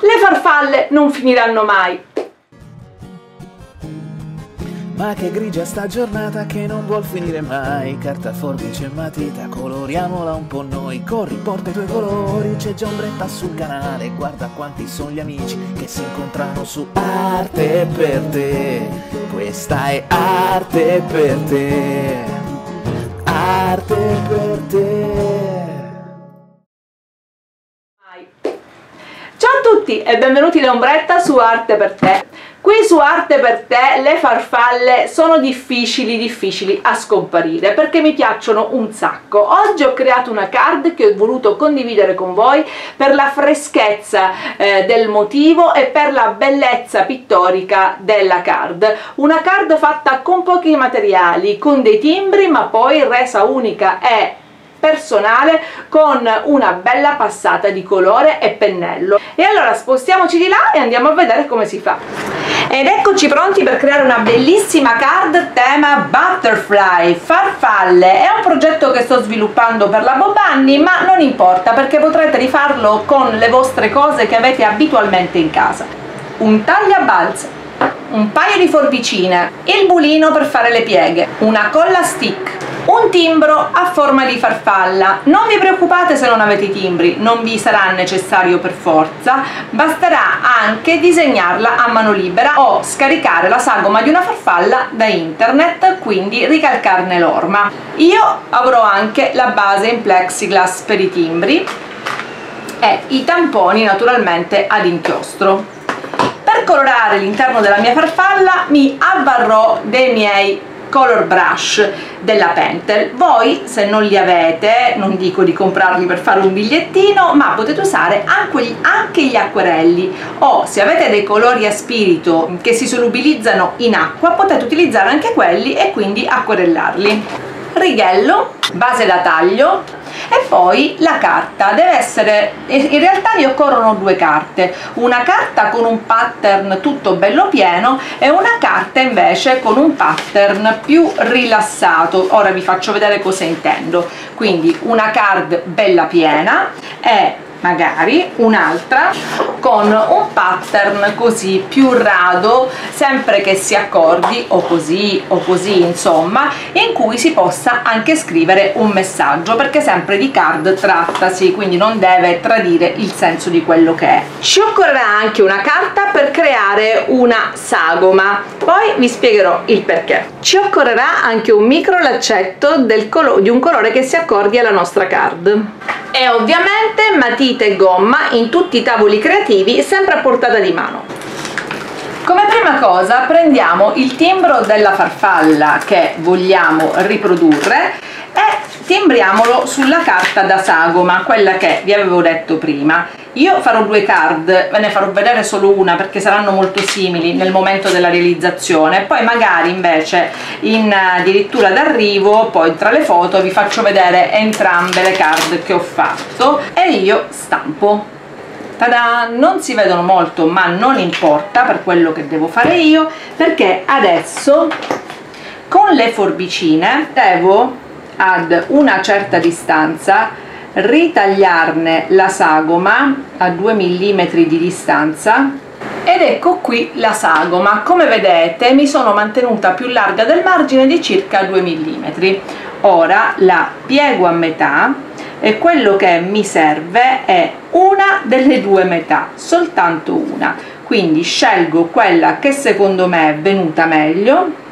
Le farfalle non finiranno mai. Ma che grigia sta giornata che non vuol finire mai. Carta, forbice e matita, coloriamola un po' noi. Corri, porta i tuoi colori, c'è già Ombretta sul canale. Guarda quanti sono gli amici che si incontrano su Arte per te. Questa è Arte per te. Arte per te. Ciao a tutti e benvenuti da Ombretta su Arte per te. Qui su Arte per te le farfalle sono difficili a scomparire, perché mi piacciono un sacco. Oggi ho creato una card che ho voluto condividere con voi per la freschezza del motivo e per la bellezza pittorica della card. Una card fatta con pochi materiali, con dei timbri, ma poi resa unica e personale con una bella passata di colore e pennello. E allora spostiamoci di là e andiamo a vedere come si fa. Ed eccoci pronti per creare una bellissima card tema butterfly, farfalle. È un progetto che sto sviluppando per la Bob Annie, ma non importa, perché potrete rifarlo con le vostre cose che avete abitualmente in casa. Un tagliabalze, un paio di forbicine, il bulino per fare le pieghe, una colla stick, un timbro a forma di farfalla. Non vi preoccupate se non avete i timbri, non vi sarà necessario per forza, basterà anche disegnarla a mano libera o scaricare la sagoma di una farfalla da internet, quindi ricalcarne l'orma. Io avrò anche la base in plexiglass per i timbri e i tamponi naturalmente ad inchiostro. Per colorare l'interno della mia farfalla mi avvarrò dei miei color brush della Pentel. Voi, se non li avete, non dico di comprarli per fare un bigliettino, ma potete usare anche gli acquerelli, o se avete dei colori a spirito che si solubilizzano in acqua potete utilizzare anche quelli e quindi acquerellarli. Righello, base da taglio e poi la carta. Deve essere, in realtà vi occorrono due carte, una carta con un pattern tutto bello pieno e una carta invece con un pattern più rilassato. Ora vi faccio vedere cosa intendo. Quindi una card bella piena e magari un'altra con un pattern così più rado, sempre che si accordi, o così insomma, in cui si possa anche scrivere un messaggio, perché sempre di card trattasi, quindi non deve tradire il senso di quello che è. Ci occorrerà anche una carta per creare una sagoma, poi vi spiegherò il perché. Ci occorrerà anche un micro laccetto di un colore che si accordi alla nostra card e ovviamente matite e gomma in tutti i tavoli creativi, sempre a portata di mano. Come prima cosa prendiamo il timbro della farfalla che vogliamo riprodurre e timbriamolo sulla carta da sagoma, quella che vi avevo detto prima. Io farò due card, ve ne farò vedere solo una perché saranno molto simili nel momento della realizzazione, poi magari invece in addirittura d'arrivo, poi tra le foto vi faccio vedere entrambe le card che ho fatto e io stampo. Tada! Non si vedono molto, ma non importa per quello che devo fare io, perché adesso con le forbicine devo, ad una certa distanza, ritagliarne la sagoma a 2 mm di distanza. Ed ecco qui la sagoma. Come vedete mi sono mantenuta più larga del margine di circa 2 mm. Ora la piego a metà e quello che mi serve è una delle due metà, soltanto una, quindi scelgo quella che secondo me è venuta meglio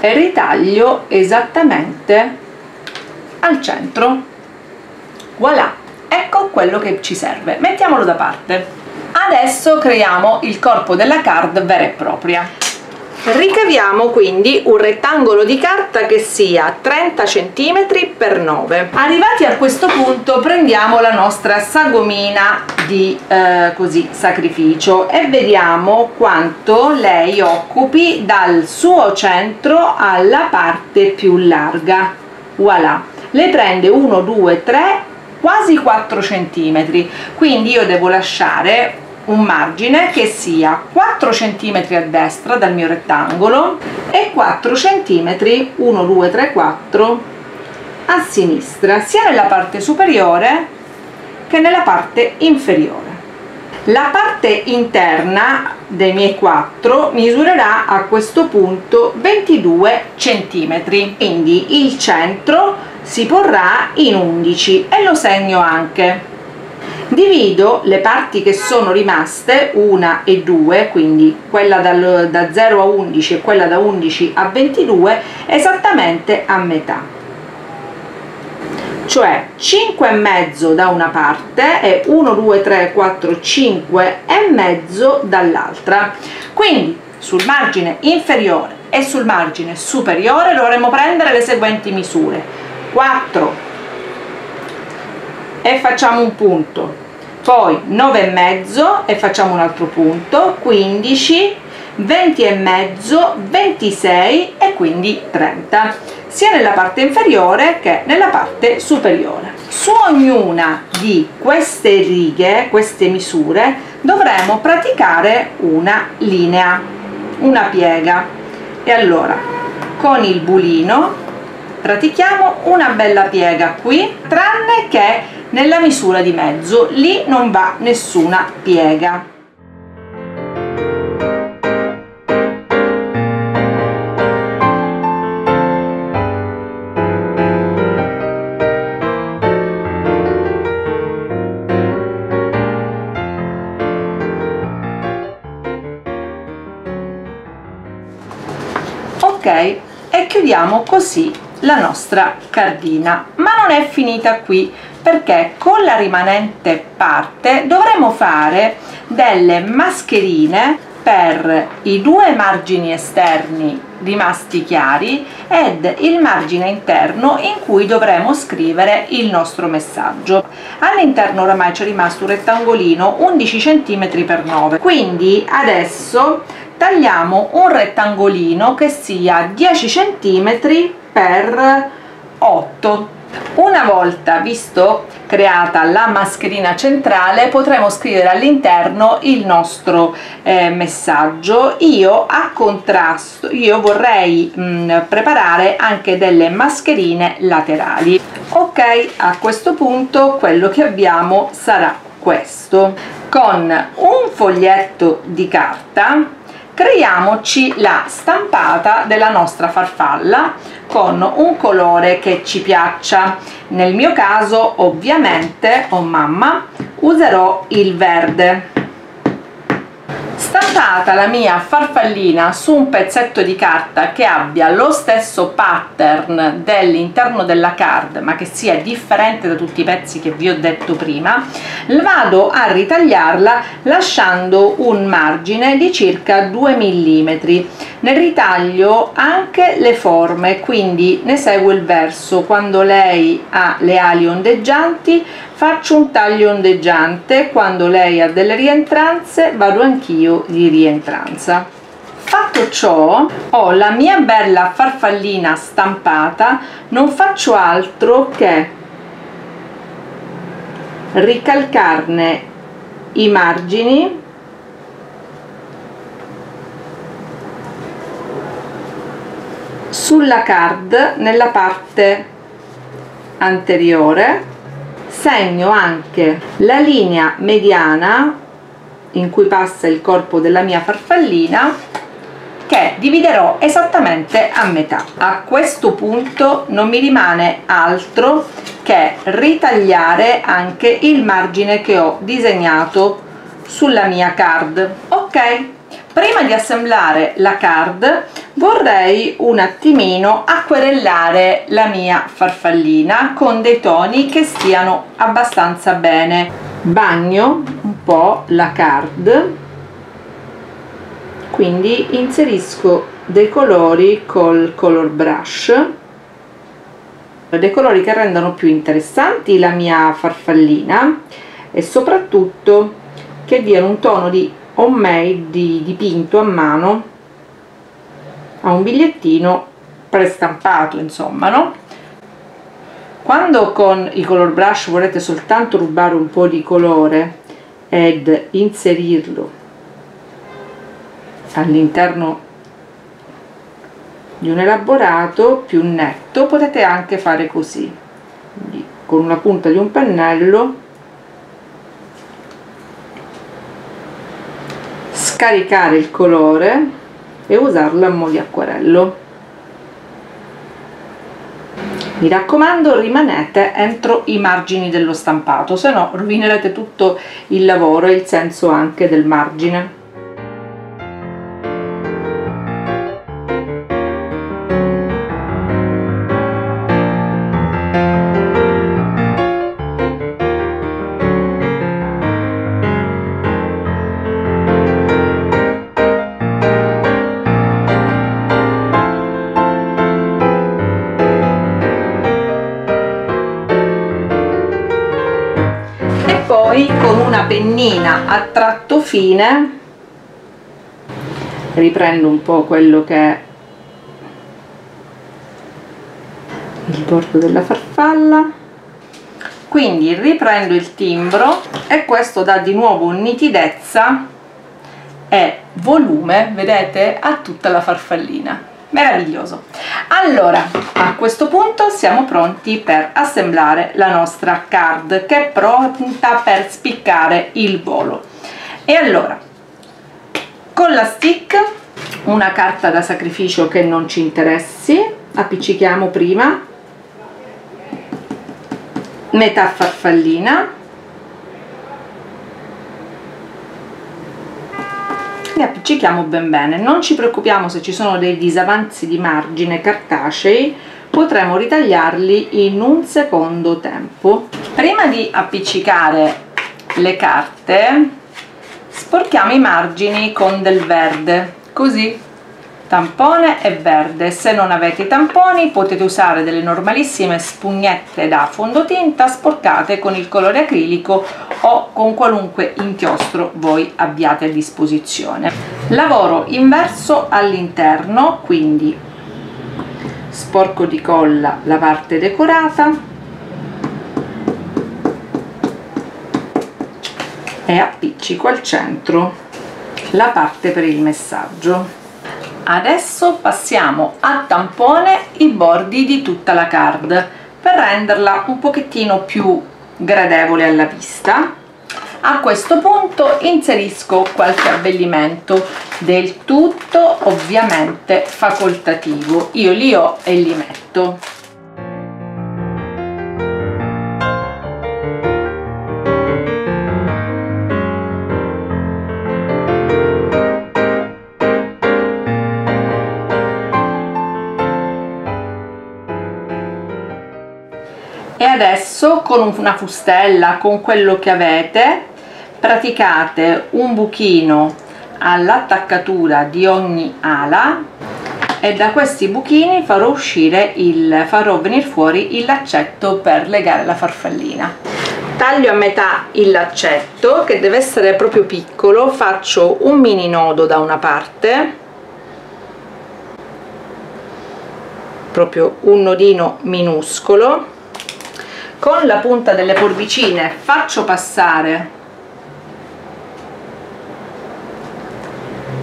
e ritaglio esattamente al centro. Voilà, ecco quello che ci serve. Mettiamolo da parte. Adesso creiamo il corpo della card vera e propria. Ricaviamo quindi un rettangolo di carta che sia 30 cm per 9. Arrivati a questo punto prendiamo la nostra sagomina di così sacrificio e vediamo quanto lei occupi dal suo centro alla parte più larga. Voilà. Le prende 1, 2, 3, quasi 4 cm, quindi io devo lasciare un margine che sia 4 cm a destra dal mio rettangolo e 4 cm, 1, 2, 3, 4, a sinistra, sia nella parte superiore che nella parte inferiore. La parte interna dei miei 4 misurerà a questo punto 22 cm, quindi il centro si porrà in 11 e lo segno anche. Divido le parti che sono rimaste, 1 e 2, quindi quella da 0 a 11 e quella da 11 a 22, esattamente a metà. Cioè 5,5 da una parte e 1, 2, 3, 4, 5,5 dall'altra. Quindi sul margine inferiore e sul margine superiore dovremo prendere le seguenti misure: 4 e facciamo un punto, poi 9,5 e facciamo un altro punto, 15, 20,5, 26 e quindi 30, sia nella parte inferiore che nella parte superiore. Su ognuna di queste righe, queste misure, dovremo praticare una linea, una piega. E allora con il bulino pratichiamo una bella piega qui, tranne che nella misura di mezzo, lì non va nessuna piega. Ok, e chiudiamo così la nostra cardina, ma non è finita qui, perché con la rimanente parte dovremo fare delle mascherine per i 2 margini esterni rimasti chiari ed il margine interno in cui dovremo scrivere il nostro messaggio. All'interno oramai c'è rimasto un rettangolino 11 cm per 9, quindi adesso tagliamo un rettangolino che sia 10 cm per 8. Una volta visto creata la mascherina centrale, potremo scrivere all'interno il nostro messaggio. Io a contrasto vorrei preparare anche delle mascherine laterali. Ok, a questo punto quello che abbiamo sarà questo. Con un foglietto di carta creiamoci la stampata della nostra farfalla con un colore che ci piaccia. Nel mio caso ovviamente, oh mamma, userò il verde. Stampata la mia farfallina su un pezzetto di carta che abbia lo stesso pattern dell'interno della card, ma che sia differente da tutti i pezzi che vi ho detto prima, vado a ritagliarla lasciando un margine di circa 2 mm. Ne ritaglio anche le forme, quindi ne seguo il verso. Quando lei ha le ali ondeggianti faccio un taglio ondeggiante, quando lei ha delle rientranze vado anch'io di rientranza. Fatto ciò, ho la mia bella farfallina stampata, non faccio altro che ricalcarne i margini sulla card nella parte anteriore. Segno anche la linea mediana in cui passa il corpo della mia farfallina, che dividerò esattamente a metà. A questo punto non mi rimane altro che ritagliare anche il margine che ho disegnato sulla mia card. Ok, prima di assemblare la card vorrei un attimino acquerellare la mia farfallina con dei toni che stiano abbastanza bene. Bagno un po' la card, quindi inserisco dei colori col color brush, dei colori che rendano più interessanti la mia farfallina e soprattutto che diano un tono di homemade, di dipinto a mano, a un bigliettino prestampato, insomma, no? Quando con i color brush volete soltanto rubare un po' di colore ed inserirlo all'interno di un elaborato più netto, potete anche fare così, quindi con una punta di un pennello scaricare il colore e usarlo a mo' di acquerello. Mi raccomando, rimanete entro i margini dello stampato, se no rovinerete tutto il lavoro e il senso anche del margine. Con una pennina a tratto fine riprendo un po' quello che è il bordo della farfalla, quindi riprendo il timbro e questo dà di nuovo nitidezza e volume, vedete, a tutta la farfallina. Meraviglioso. Allora, a questo punto siamo pronti per assemblare la nostra card, che è pronta per spiccare il volo. E allora, con la stick, una carta da sacrificio che non ci interessi, appiccichiamo prima metà farfallina e appiccichiamo ben bene. Non ci preoccupiamo se ci sono dei disavanzi di margine cartacei, potremo ritagliarli in un secondo tempo. Prima di appiccicare le carte sporchiamo i margini con del verde, così, tampone e verde. Se non avete i tamponi potete usare delle normalissime spugnette da fondotinta sporcate con il colore acrilico o con qualunque inchiostro voi abbiate a disposizione. Lavoro inverso all'interno, quindi sporco di colla la parte decorata e appiccico al centro la parte per il messaggio. Adesso passiamo a tampone i bordi di tutta la card per renderla un pochettino più gradevole alla vista. A questo punto inserisco qualche abbellimento, del tutto ovviamente facoltativo, io li ho e li metto. E adesso con una fustella, con quello che avete, praticate un buchino all'attaccatura di ogni ala e da questi buchini farò venire fuori il laccetto per legare la farfallina. Taglio a metà il laccetto, che deve essere proprio piccolo, faccio un mini nodo da una parte, proprio un nodino minuscolo. Con la punta delle forbicine faccio passare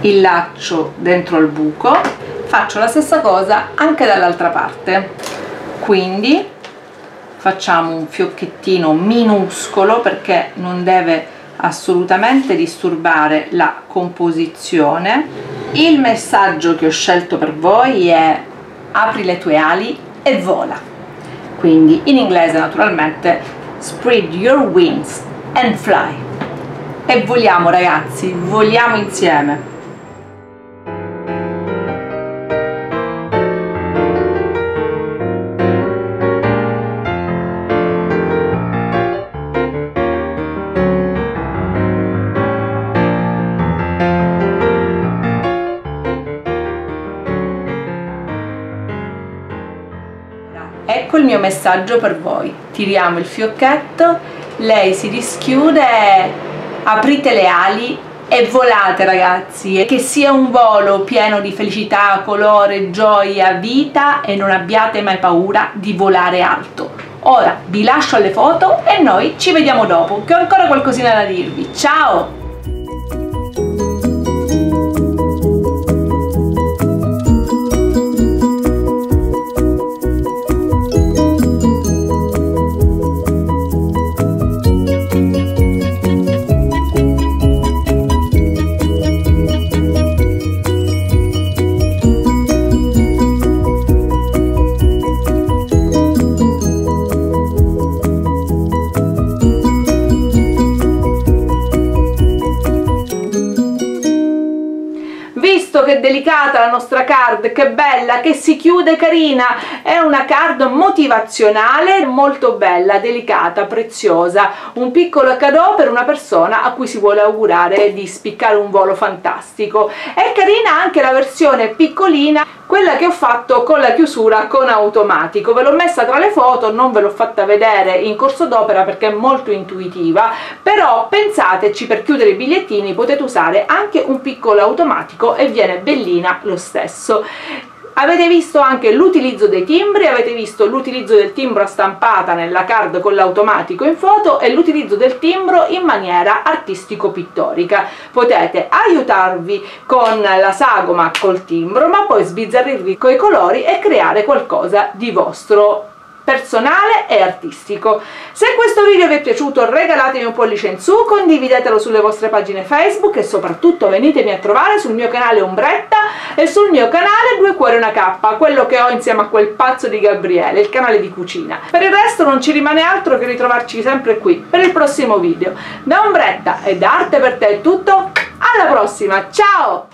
il laccio dentro al buco, faccio la stessa cosa anche dall'altra parte, quindi facciamo un fiocchettino minuscolo perché non deve assolutamente disturbare la composizione. Il messaggio che ho scelto per voi è apri le tue ali e vola. Quindi in inglese naturalmente spread your wings and fly. E voliamo ragazzi, voliamo insieme. Ecco il mio messaggio per voi, tiriamo il fiocchetto, lei si rischiude, aprite le ali e volate ragazzi, che sia un volo pieno di felicità, colore, gioia, vita e non abbiate mai paura di volare alto. Ora vi lascio alle foto e noi ci vediamo dopo, che ho ancora qualcosina da dirvi. Ciao! che delicata la nostra card, che bella, che si chiude carina, è una card motivazionale molto bella, delicata, preziosa, un piccolo cadeau per una persona a cui si vuole augurare di spiccare un volo fantastico. È carina anche la versione piccolina, quella che ho fatto con la chiusura con automatico, ve l'ho messa tra le foto, non ve l'ho fatta vedere in corso d'opera perché è molto intuitiva, però pensateci, per chiudere i bigliettini potete usare anche un piccolo automatico e viene bellina lo stesso. Avete visto anche l'utilizzo dei timbri, avete visto l'utilizzo del timbro a stampata nella card con l'automatico in foto e l'utilizzo del timbro in maniera artistico-pittorica. Potete aiutarvi con la sagoma col timbro, ma poi sbizzarrirvi coi colori e creare qualcosa di vostro, personale e artistico. Se questo video vi è piaciuto regalatemi un pollice in su, condividetelo sulle vostre pagine Facebook e soprattutto venitemi a trovare sul mio canale Ombretta e sul mio canale Due Cuore Una K, quello che ho insieme a quel pazzo di Gabriele, il canale di cucina. Per il resto non ci rimane altro che ritrovarci sempre qui per il prossimo video. Da Ombretta e da Arte per Te è tutto, alla prossima, ciao!